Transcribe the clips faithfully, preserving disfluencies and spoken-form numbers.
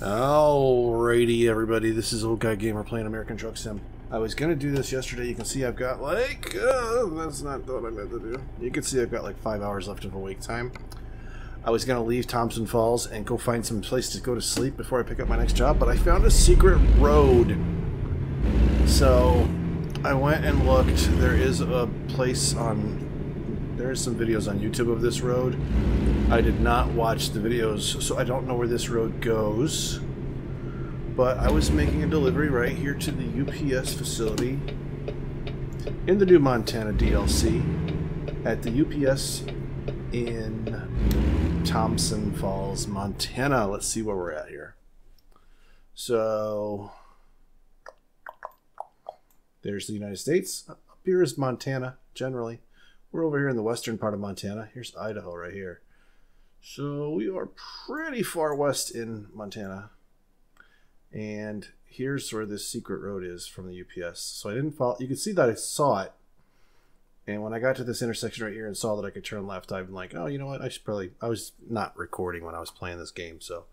Alrighty, everybody, this is Old Guy Gamer playing American Truck Sim. I was gonna do this yesterday. You can see I've got like, uh, that's not what I meant to do. You can see I've got like five hours left of awake time. I was gonna leave Thompson Falls and go find some place to go to sleep before I pick up my next job, but I found a secret road. So I went and looked. There is a place on, there is some videos on YouTube of this road. I did not watch the videos, so I don't know where this road goes. But I was making a delivery right here to the U P S facility in the new Montana D L C at the U P S in Thompson Falls, Montana. Let's see where we're at here. So there's the United States. Up here is Montana, generally. We're over here in the western part of Montana. Here's Idaho right here. So we are pretty far west in Montana. And here's where this secret road is from the U P S. So I didn't follow. You can see that I saw it. And when I got to this intersection right here and saw that I could turn left, I'm like, oh, you know what? I should probably, I was not recording when I was playing this game. So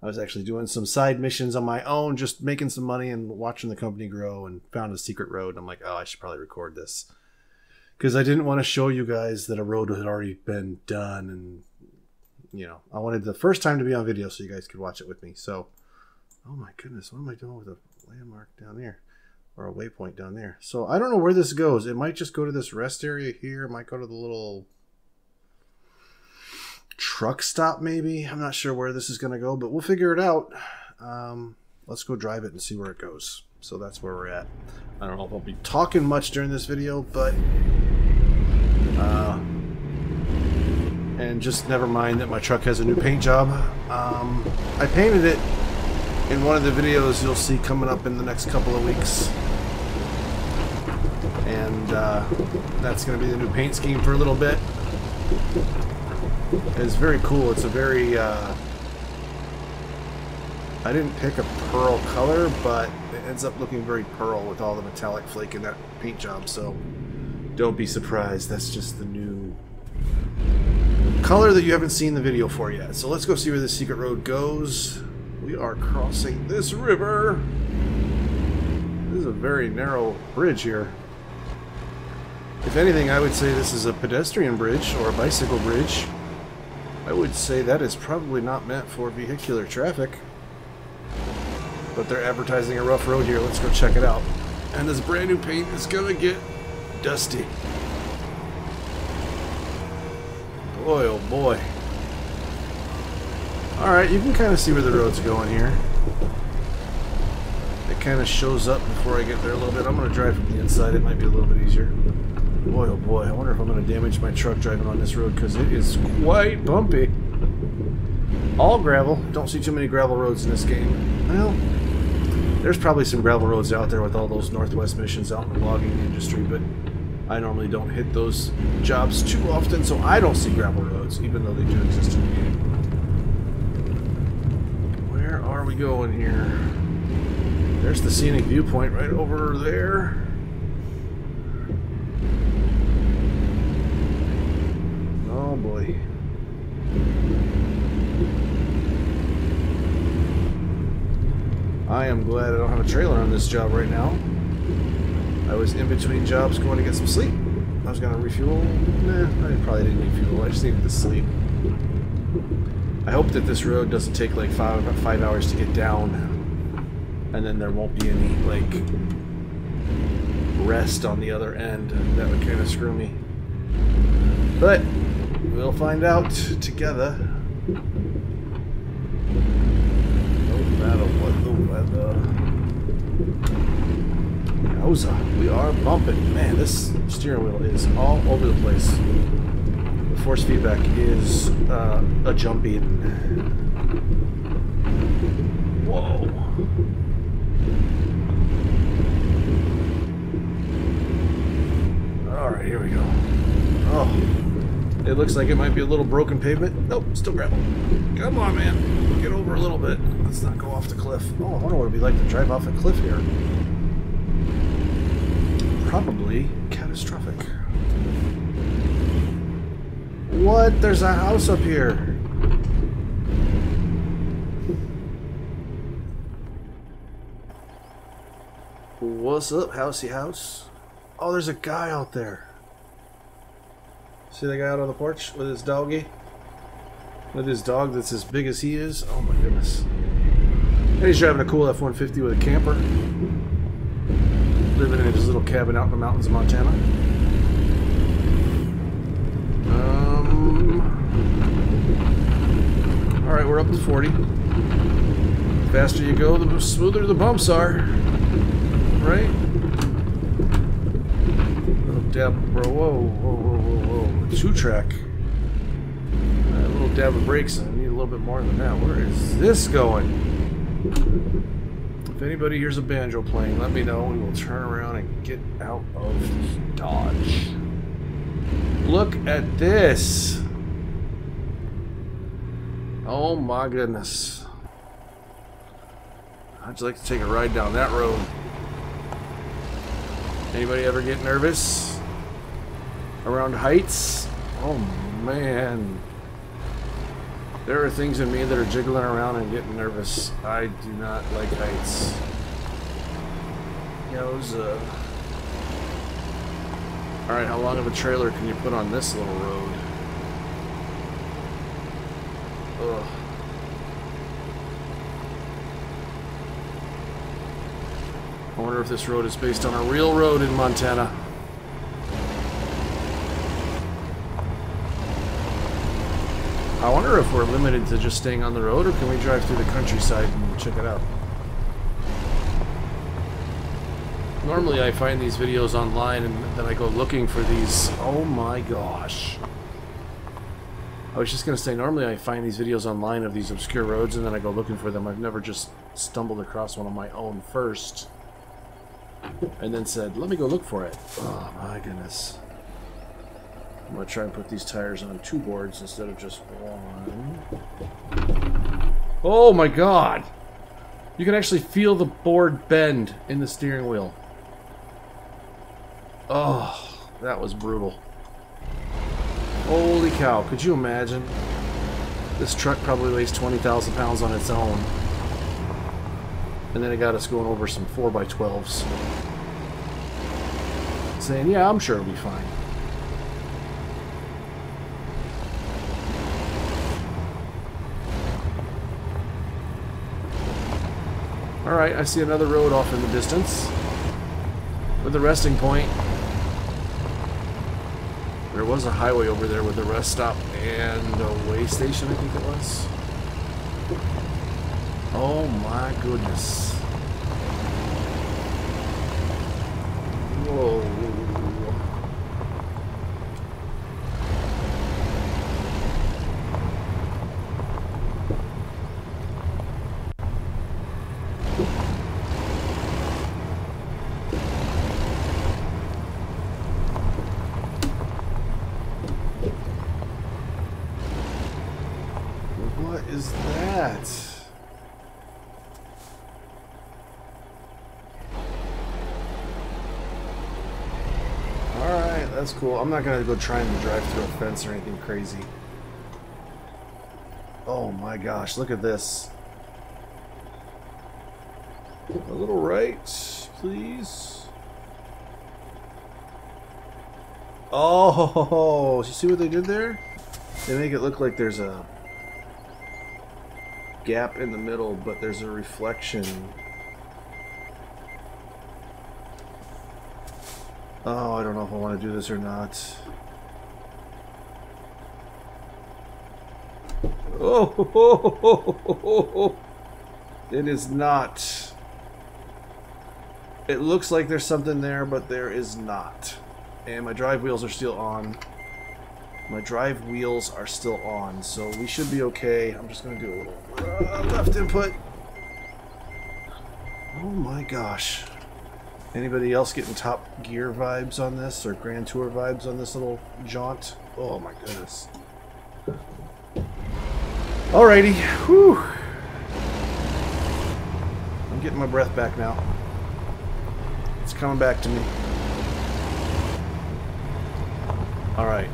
I was actually doing some side missions on my own, just making some money and watching the company grow, and found a secret road. And I'm like, oh, I should probably record this. Because I didn't want to show you guys that a road had already been done. And, you know, I wanted the first time to be on video so you guys could watch it with me. So. Oh my goodness, what am I doing with a landmark down there? Or a waypoint down there? So I don't know where this goes. It might just go to this rest area here. It might go to the little truck stop maybe. I'm not sure where this is going to go, but we'll figure it out. Um, let's go drive it and see where it goes. So that's where we're at. I don't know if I'll be talking much during this video, but... Uh, and just never mind that my truck has a new paint job. Um, I painted it. In one of the videos you'll see coming up in the next couple of weeks. And uh, that's going to be the new paint scheme for a little bit. It's very cool. It's a very... Uh, I didn't pick a pearl color, but it ends up looking very pearl with all the metallic flake in that paint job. So don't be surprised. That's just the new color that you haven't seen the video for yet. So let's go see where this secret road goes. We are crossing this river. This is a very narrow bridge here. If anything, I would say this is a pedestrian bridge or a bicycle bridge. I would say that is probably not meant for vehicular traffic. But they're advertising a rough road here. Let's go check it out. And this brand new paint is gonna get dusty. Boy, oh boy. Alright, you can kind of see where the road's going here. It kind of shows up before I get there a little bit. I'm going to drive from the inside. It might be a little bit easier. Boy, oh boy, I wonder if I'm going to damage my truck driving on this road, because it is quite bumpy. All gravel. Don't see too many gravel roads in this game. Well, there's probably some gravel roads out there with all those Northwest missions out in the logging industry, but I normally don't hit those jobs too often, so I don't see gravel roads, even though they do exist in the game. Where are we going here? There's the scenic viewpoint right over there. Oh boy. I am glad I don't have a trailer on this job right now. I was in between jobs going to get some sleep. I was going to refuel. Nah, I probably didn't need fuel. I just needed to sleep. I hope that this road doesn't take like five five hours to get down, and then there won't be any like rest on the other end. That would kind of screw me. But we'll find out together. No matter what the weather. Yowza, we are bumping. Man, this steering wheel is all over the place. Force feedback is uh, a jumping. Whoa. Alright, here we go. Oh. It looks like it might be a little broken pavement. Nope, still gravel. Come on, man. Get over a little bit. Let's not go off the cliff. Oh, I wonder what it would be like to drive off a cliff here. Probably catastrophic. What? There's a house up here. What's up, housey house? Oh, there's a guy out there. See the guy out on the porch with his doggy? With his dog that's as big as he is? Oh my goodness. And he's driving a cool F one fifty with a camper. Living in his little cabin out in the mountains of Montana. Um, Alright, we're up to forty. The faster you go, the smoother the bumps are. Right? Little dab, bro. Whoa, whoa, whoa, whoa, whoa. Two track. A uh, little dab of brakes. I need a little bit more than that. Where is this going? If anybody hears a banjo playing, let me know. We will turn around and get out of Dodge. Look at this. Oh my goodness. I'd like to take a ride down that road. Anybody ever get nervous around heights? Oh man. There are things in me that are jiggling around and getting nervous. I do not like heights. Yowza. Alright, how long of a trailer can you put on this little road? Ugh. I wonder if this road is based on a real road in Montana. I wonder if we're limited to just staying on the road, or can we drive through the countryside and check it out? Normally I find these videos online and then I go looking for these. Oh my gosh. I was just going to say, normally I find these videos online of these obscure roads and then I go looking for them. I've never just stumbled across one on my own first and then said, let me go look for it. Oh my goodness. I'm going to try and put these tires on two boards instead of just one. Oh my god! You can actually feel the board bend in the steering wheel. Oh, that was brutal. Holy cow, could you imagine? This truck probably weighs twenty thousand pounds on its own. And then it got us going over some four by twelves. Saying, yeah, I'm sure it'll be fine. Alright, I see another road off in the distance with a resting point. There was a highway over there with a rest stop and a way station, I think it was. Oh my goodness. Whoa. That's cool. I'm not gonna go trying to drive through a fence or anything crazy. Oh my gosh, look at this. A little right, please. Oh, you see what they did there? They make it look like there's a gap in the middle, but there's a reflection. Oh, I don't know if I want to do this or not. Oh, ho, ho, ho, ho, ho, ho. It is not. It looks like there's something there, but there is not. And my drive wheels are still on. My drive wheels are still on, so we should be okay. I'm just going to do a little uh, left input. Oh my gosh. Anybody else getting Top Gear vibes on this, or Grand Tour vibes on this little jaunt? Oh my goodness. Alrighty. Whew. I'm getting my breath back now. It's coming back to me. Alright.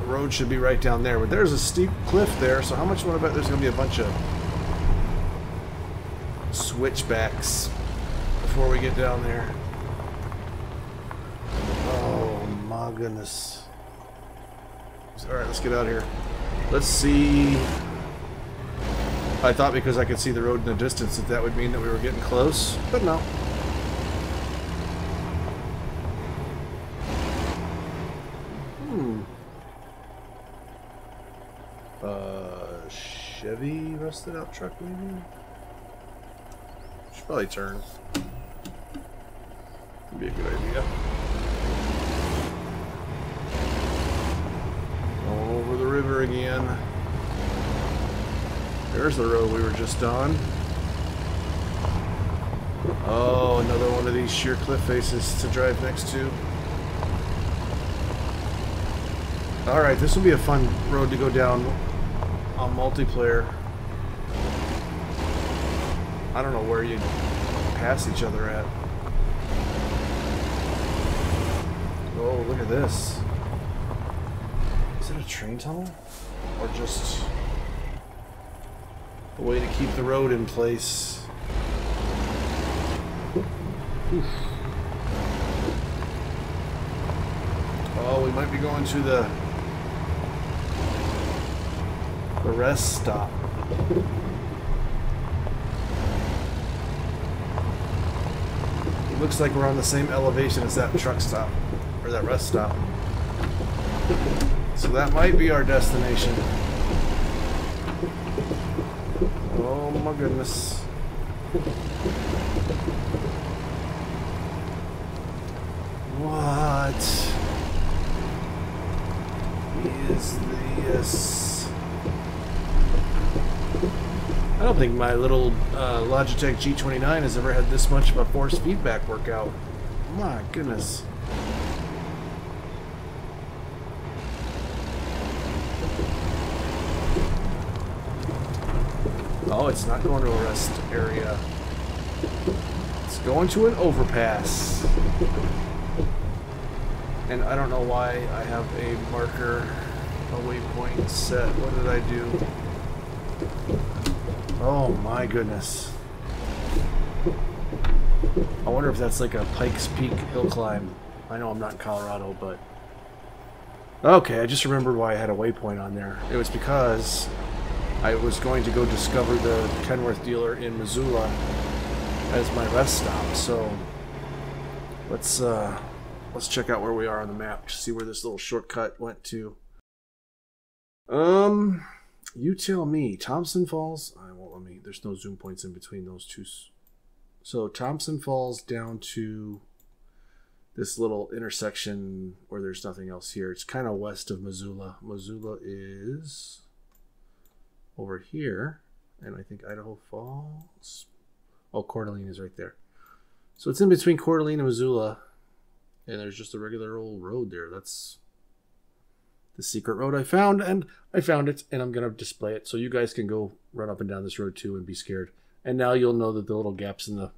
The road should be right down there, but there's a steep cliff there, so how much do I bet there's going to be a bunch of switchbacks before we get down there. Oh my goodness. Alright, let's get out of here. Let's see. I thought because I could see the road in the distance that that would mean that we were getting close, but no. Hmm. Uh, Chevy rusted out truck maybe? Should probably turn. Would be a good idea. Over the river again. There's the road we were just on. Oh, another one of these sheer cliff faces to drive next to. Alright, this will be a fun road to go down on multiplayer. I don't know where you pass each other at. Oh, look at this. Is it a train tunnel? Or just a way to keep the road in place? Oof. Oh, we might be going to the the rest stop. It looks like we're on the same elevation as that truck stop, or that rest stop. So that might be our destination. Oh my goodness. What is this? I don't think my little uh, Logitech G twenty-nine has ever had this much of a force feedback workout. My goodness. Oh, it's not going to a rest area. It's going to an overpass. And I don't know why I have a marker, a waypoint set. What did I do? Oh my goodness. I wonder if that's like a Pike's Peak hill climb. I know I'm not in Colorado, but... Okay, I just remembered why I had a waypoint on there. It was because I was going to go discover the Kenworth dealer in Missoula as my rest stop. So let's uh, let's check out where we are on the map to see where this little shortcut went to. Um, you tell me, Thompson Falls. I won't let me. There's no zoom points in between those two. So Thompson Falls down to this little intersection where there's nothing else here. It's kind of west of Missoula. Missoula is over here, and I think Idaho Falls. Oh, Coeur d'Alene is right there. So it's in between Coeur d'Alene and Missoula, and there's just a regular old road there. That's the secret road I found, and I found it, and I'm going to display it so you guys can go run up and down this road too and be scared. And now you'll know that the little gaps in the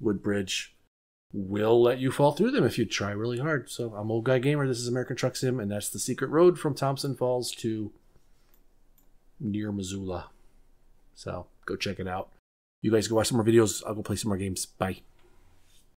wood bridge will let you fall through them if you try really hard. So I'm Old Guy Gamer. This is American Truck Sim, and that's the secret road from Thompson Falls to near Missoula. So go check it out. You guys go watch some more videos. I'll go play some more games. Bye.